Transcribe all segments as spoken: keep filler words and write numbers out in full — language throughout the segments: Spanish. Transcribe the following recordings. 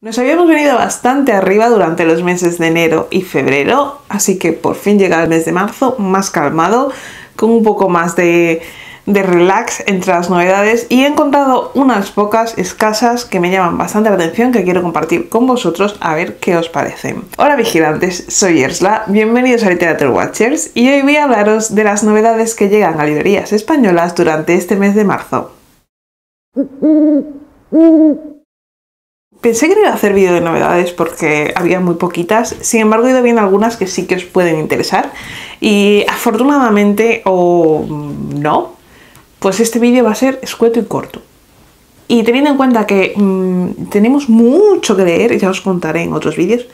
Nos habíamos venido bastante arriba durante los meses de enero y febrero, así que por fin llega el mes de marzo más calmado, con un poco más de, de relax entre las novedades, y he encontrado unas pocas escasas que me llaman bastante la atención, que quiero compartir con vosotros a ver qué os parecen. Hola vigilantes, soy Ersla, bienvenidos a Literature Watchers, y hoy voy a hablaros de las novedades que llegan a librerías españolas durante este mes de marzo. Pensé que no iba a hacer vídeo de novedades porque había muy poquitas, sin embargo he ido viendo algunas que sí que os pueden interesar y afortunadamente o no, pues este vídeo va a ser escueto y corto. Y teniendo en cuenta que mmm, tenemos mucho que leer, ya os contaré en otros vídeos,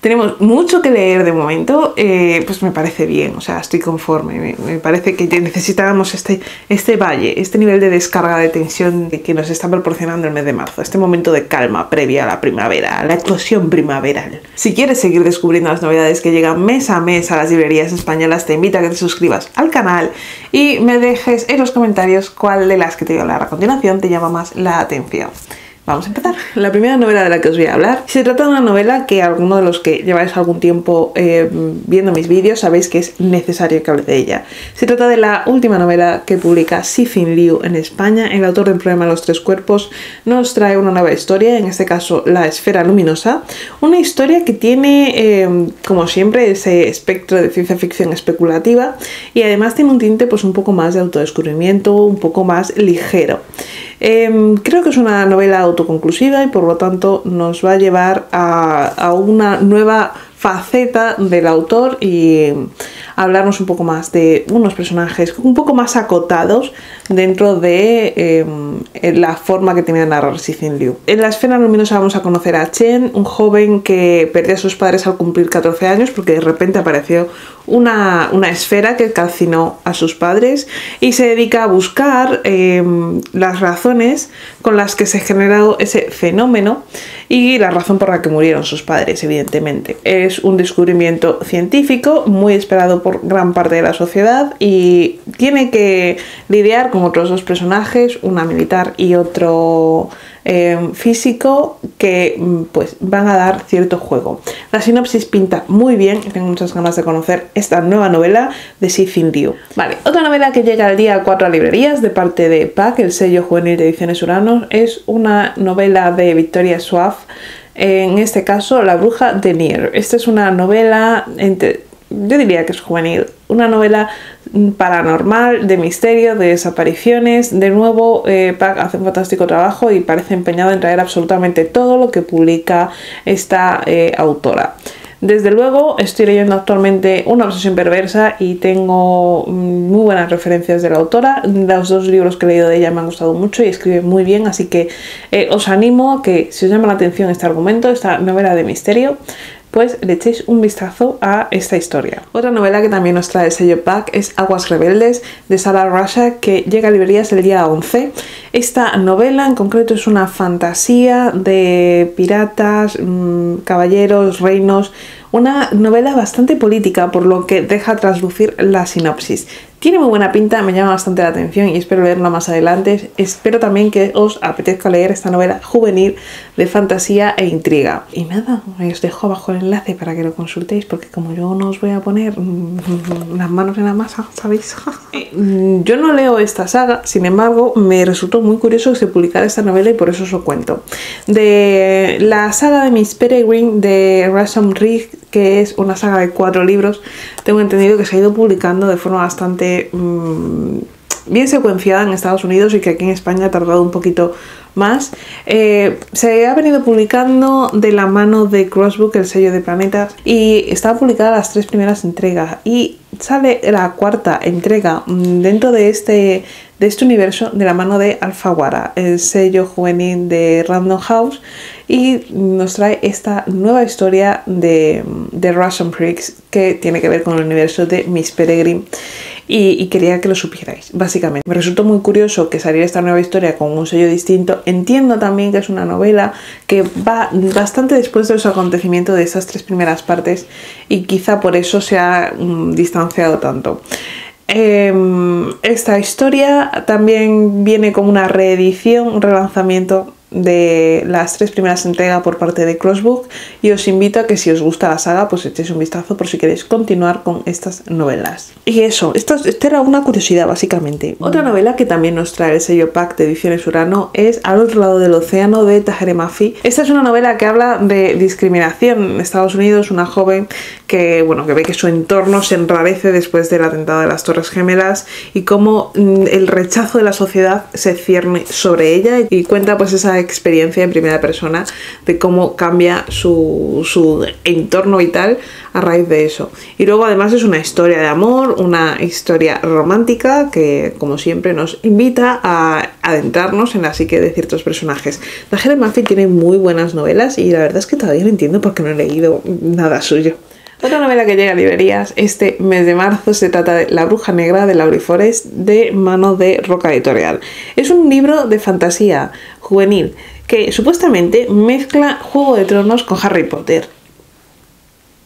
tenemos mucho que leer de momento, eh, pues me parece bien, o sea, estoy conforme, me, me parece que necesitábamos este, este valle, este nivel de descarga de tensión que nos está proporcionando el mes de marzo, este momento de calma previa a la primavera, a la eclosión primaveral. Si quieres seguir descubriendo las novedades que llegan mes a mes a las librerías españolas, te invito a que te suscribas al canal y me dejes en los comentarios cuál de las que te voy a hablar a continuación te llama más la atención. Vamos a empezar. La primera novela de la que os voy a hablar se trata de una novela que alguno de los que lleváis algún tiempo eh, viendo mis vídeos sabéis que es necesario que hable de ella. Se trata de la última novela que publica Cixin Liu en España. El autor del problema de los tres cuerpos nos trae una nueva historia, en este caso La esfera luminosa, una historia que tiene eh, como siempre ese espectro de ciencia ficción especulativa y además tiene un tinte pues un poco más de autodescubrimiento, un poco más ligero. Eh, creo que es una novela autoconclusiva y por lo tanto nos va a llevar a, a una nueva faceta del autor y a hablarnos un poco más de unos personajes un poco más acotados dentro de eh, la forma que tenía de narrar Cixin Liu. En La esfera luminosa vamos a conocer a Chen, un joven que perdió a sus padres al cumplir catorce años porque de repente apareció una, una esfera que calcinó a sus padres y se dedica a buscar eh, las razones con las que se generó ese fenómeno y la razón por la que murieron sus padres, evidentemente. Es un descubrimiento científico muy esperado por gran parte de la sociedad y tiene que lidiar con otros dos personajes, una militar y otro eh, físico, que pues van a dar cierto juego. La sinopsis pinta muy bien y tengo muchas ganas de conocer esta nueva novela de Cixin Liu. Vale, otra novela que llega al día cuatro a librerías de parte de Puck, el sello juvenil de Ediciones Urano, es una novela de Victoria Suave. En este caso, La bruja de Nier. Esta es una novela, entre, yo diría que es juvenil, una novela paranormal, de misterio, de desapariciones. De nuevo, eh, Puck hace un fantástico trabajo y parece empeñado en traer absolutamente todo lo que publica esta eh, autora. Desde luego, estoy leyendo actualmente Una obsesión perversa y tengo muy buenas referencias de la autora. Los dos libros que he leído de ella me han gustado mucho y escribe muy bien, así que eh, os animo a que, si os llama la atención este argumento, esta novela de misterio, pues le echéis un vistazo a esta historia. Otra novela que también nos trae el sello Puck es Aguas rebeldes de Sara Raasch, que llega a librerías el día once. Esta novela en concreto es una fantasía de piratas, mmm, caballeros, reinos, una novela bastante política, por lo que deja traslucir la sinopsis. Tiene muy buena pinta, me llama bastante la atención y espero leerla más adelante. Espero también que os apetezca leer esta novela juvenil de fantasía e intriga. Y nada, os dejo abajo el enlace para que lo consultéis, porque como yo no os voy a poner las manos en la masa, ¿sabéis? Yo no leo esta saga, sin embargo, me resultó muy curioso que se publicara esta novela y por eso os lo cuento. De la saga de Miss Peregrine de Ransom Riggs, que es una saga de cuatro libros, tengo entendido que se ha ido publicando de forma bastante mmm, bien secuenciada en Estados Unidos y que aquí en España ha tardado un poquito más. Eh, se ha venido publicando de la mano de Crossbook, el sello de Planetas, y están publicadas las tres primeras entregas y sale la cuarta entrega dentro de este, de este universo de la mano de Alfaguara, el sello juvenil de Random House, y nos trae esta nueva historia de, de Ransom Riggs que tiene que ver con el universo de Miss Peregrine y, y quería que lo supierais, básicamente. Me resultó muy curioso que saliera esta nueva historia con un sello distinto. Entiendo también que es una novela que va bastante después de los acontecimientos de esas tres primeras partes y quizá por eso se ha um, distanciado tanto. Eh, esta historia también viene como una reedición, un relanzamiento de las tres primeras entregas por parte de Crossbook, y os invito a que si os gusta la saga pues echéis un vistazo por si queréis continuar con estas novelas. Y eso, esta, esta era una curiosidad básicamente. Otra novela que también nos trae el sello Puck de Ediciones Urano es Al otro lado del océano de Tahereh Mafi. Esta es una novela que habla de discriminación en Estados Unidos, una joven que, bueno, que ve que su entorno se enrarece después del atentado de las Torres Gemelas y cómo el rechazo de la sociedad se cierne sobre ella, y cuenta pues esa experiencia en primera persona de cómo cambia su, su entorno vital a raíz de eso. Y luego además es una historia de amor, una historia romántica que como siempre nos invita a adentrarnos en la psique de ciertos personajes. Tahereh Mafi tiene muy buenas novelas y la verdad es que todavía no entiendo por qué no he leído nada suyo. Otra novela que llega a librerías este mes de marzo se trata de La bruja negra de Laurie Forest, de mano de Roca Editorial. Es un libro de fantasía juvenil que supuestamente mezcla Juego de Tronos con Harry Potter.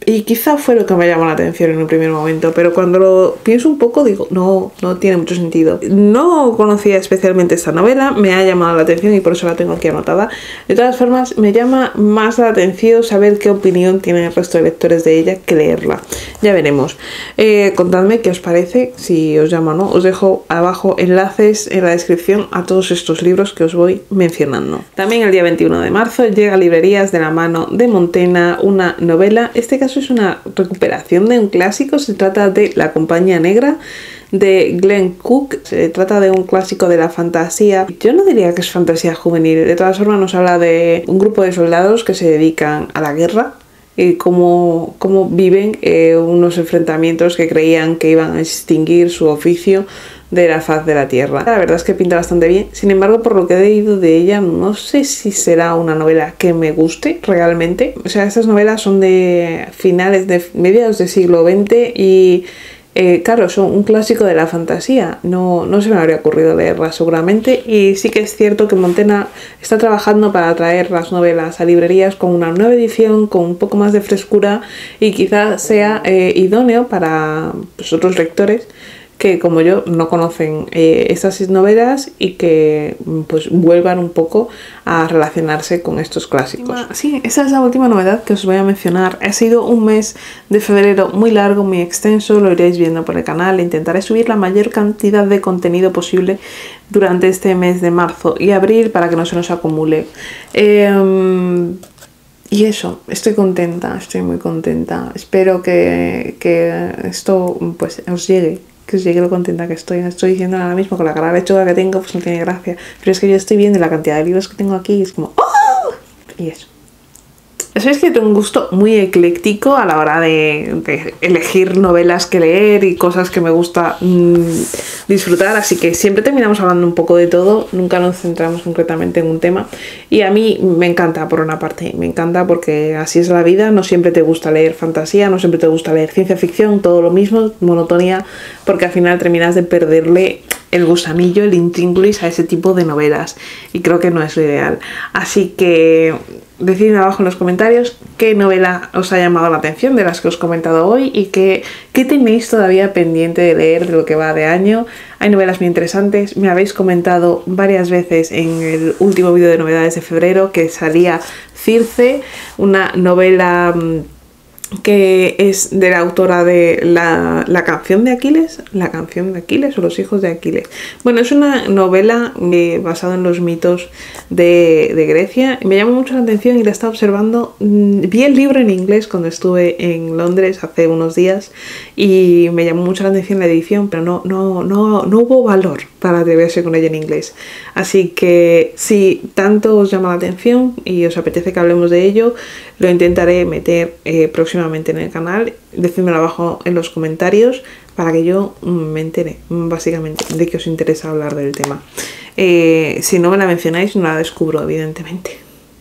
Y quizá fue lo que me llamó la atención en un primer momento, pero cuando lo pienso un poco digo, no, no tiene mucho sentido. No conocía especialmente esta novela, me ha llamado la atención y por eso la tengo aquí anotada. De todas formas, me llama más la atención saber qué opinión tienen el resto de lectores de ella que leerla. Ya veremos. Eh, contadme qué os parece, si os llama o no. Os dejo abajo enlaces en la descripción a todos estos libros que os voy mencionando. También el día veintiuno de marzo llega a librerías de la mano de Montena una novela. Este caso es una recuperación de un clásico, se trata de La Compañía Negra de Glenn Cook. Se trata de un clásico de la fantasía. Yo no diría que es fantasía juvenil, de todas formas nos habla de un grupo de soldados que se dedican a la guerra y cómo, cómo viven eh, unos enfrentamientos que creían que iban a extinguir su oficio de la faz de la tierra. La verdad es que pinta bastante bien, sin embargo por lo que he leído de ella no sé si será una novela que me guste realmente. O sea, estas novelas son de finales, de mediados del siglo veinte y eh, claro, son un clásico de la fantasía, no, no se me habría ocurrido leerla seguramente. Y sí que es cierto que Montena está trabajando para traer las novelas a librerías con una nueva edición, con un poco más de frescura, y quizás sea eh, idóneo para pues, otros lectores que como yo no conocen eh, estas novelas y que pues vuelvan un poco a relacionarse con estos clásicos. Sí, esa es la última novedad que os voy a mencionar. Ha sido un mes de febrero muy largo, muy extenso, lo iréis viendo por el canal. Intentaré subir la mayor cantidad de contenido posible durante este mes de marzo y abril para que no se nos acumule. Eh, Y eso, estoy contenta, estoy muy contenta. Espero que, que esto pues os llegue, que os llegue lo contenta que estoy. Estoy diciendo ahora mismo con la cara lechuga que tengo, pues no tiene gracia. Pero es que yo estoy viendo la cantidad de libros que tengo aquí y es como ¡oh! Y eso. Sabéis que tengo un gusto muy ecléctico a la hora de, de elegir novelas que leer y cosas que me gusta mmm, disfrutar, así que siempre terminamos hablando un poco de todo, nunca nos centramos concretamente en un tema. Y a mí me encanta, por una parte, me encanta porque así es la vida, no siempre te gusta leer fantasía, no siempre te gusta leer ciencia ficción, todo lo mismo, monotonía, porque al final terminas de perderle el gusanillo, el intríngulis a ese tipo de novelas, y creo que no es lo ideal. Así que decidme abajo en los comentarios qué novela os ha llamado la atención de las que os he comentado hoy y qué, qué tenéis todavía pendiente de leer de lo que va de año. Hay novelas muy interesantes, me habéis comentado varias veces en el último vídeo de novedades de febrero que salía Circe, una novela que es de la autora de la, la Canción de Aquiles, La Canción de Aquiles o Los Hijos de Aquiles. Bueno, es una novela eh, basada en los mitos de, de Grecia. Me llama mucho la atención y la estaba observando. Vi el libro en inglés cuando estuve en Londres hace unos días y me llamó mucho la atención la edición, pero no, no, no, no hubo valor para atreverse con ella en inglés. Así que si tanto os llama la atención y os apetece que hablemos de ello, lo intentaré meter eh, próximamente en el canal. Decídmelo abajo en los comentarios para que yo me entere básicamente de que os interesa hablar del tema. Eh, si no me la mencionáis no la descubro evidentemente.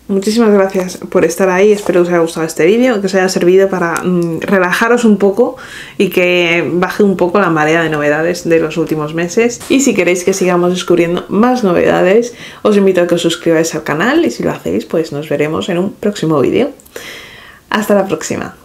Muchísimas gracias por estar ahí, espero que os haya gustado este vídeo, que os haya servido para mm, relajaros un poco y que baje un poco la marea de novedades de los últimos meses. Y si queréis que sigamos descubriendo más novedades os invito a que os suscribáis al canal y si lo hacéis pues nos veremos en un próximo vídeo. Hasta la próxima.